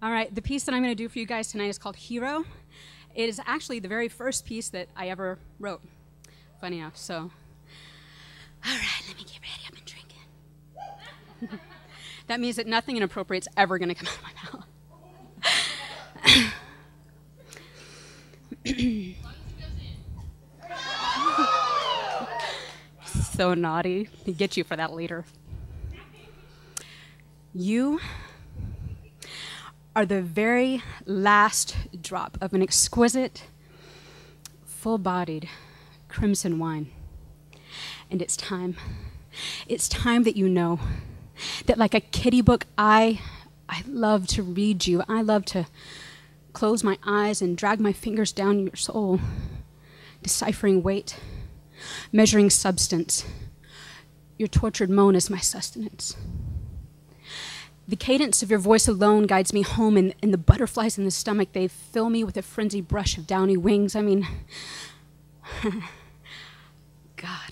All right, the piece that I'm going to do for you guys tonight is called Hero. It is actually the very first piece that I ever wrote. Funny enough, so. All right, let me get ready. I've been drinking. That means that nothing inappropriate's ever going to come out of my mouth. So naughty. They get you for that later. You are the very last drop of an exquisite, full-bodied crimson wine. And it's time. It's time that you know that, like a kiddie book, I love to read you. I love to close my eyes and drag my fingers down your soul, deciphering weight, measuring substance. Your tortured moan is my sustenance. The cadence of your voice alone guides me home, and the butterflies in the stomach, they fill me with a frenzied brush of downy wings. I mean, God,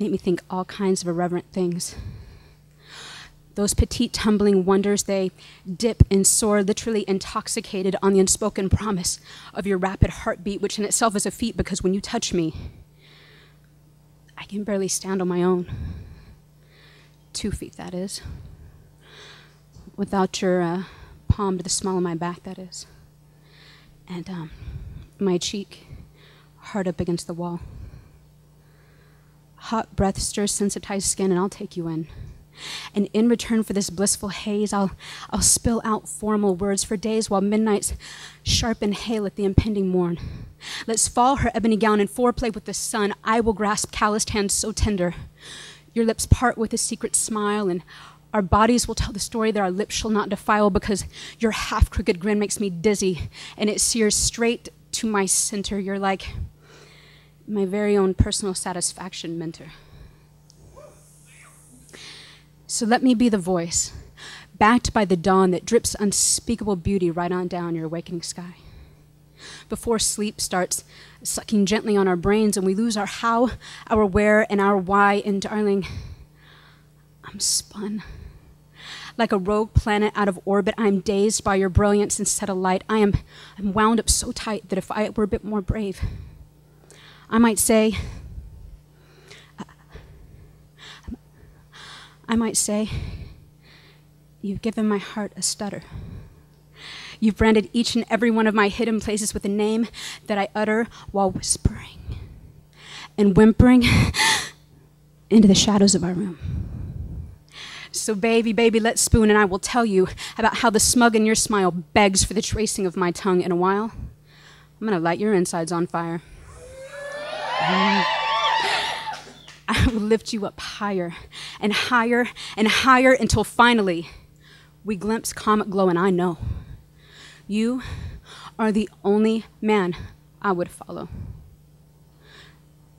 make me think all kinds of irreverent things. Those petite tumbling wonders, they dip and soar, literally intoxicated on the unspoken promise of your rapid heartbeat, which in itself is a feat, because when you touch me, I can barely stand on my own. 2 feet, that is. Without your palm to the small of my back, that is. And my cheek, hard up against the wall. Hot breath stirs sensitized skin, and I'll take you in. And in return for this blissful haze, I'll spill out formal words for days while midnights sharpen hail at the impending morn. Let's fall her ebony gown and foreplay with the sun. I will grasp calloused hands so tender. Your lips part with a secret smile, and our bodies will tell the story that our lips shall not defile, because your half-crooked grin makes me dizzy, and it sears straight to my center. You're like my very own personal satisfaction mentor. So let me be the voice, backed by the dawn, that drips unspeakable beauty right on down your awakening sky. Before sleep starts sucking gently on our brains and we lose our how, our where, and our why, and darling, I'm spun. Like a rogue planet out of orbit, I'm dazed by your brilliance and set alight. I'm wound up so tight that if I were a bit more brave, I might say, you've given my heart a stutter. You've branded each and every one of my hidden places with a name that I utter while whispering and whimpering into the shadows of our room. So baby, baby, let's spoon, and I will tell you about how the smug in your smile begs for the tracing of my tongue. In a while, I'm gonna light your insides on fire. I will lift you up higher and higher and higher until finally we glimpse comet glow, and I know you are the only man I would follow.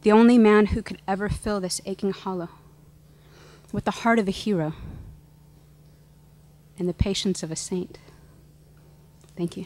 The only man who could ever fill this aching hollow with the heart of a hero and the patience of a saint. Thank you.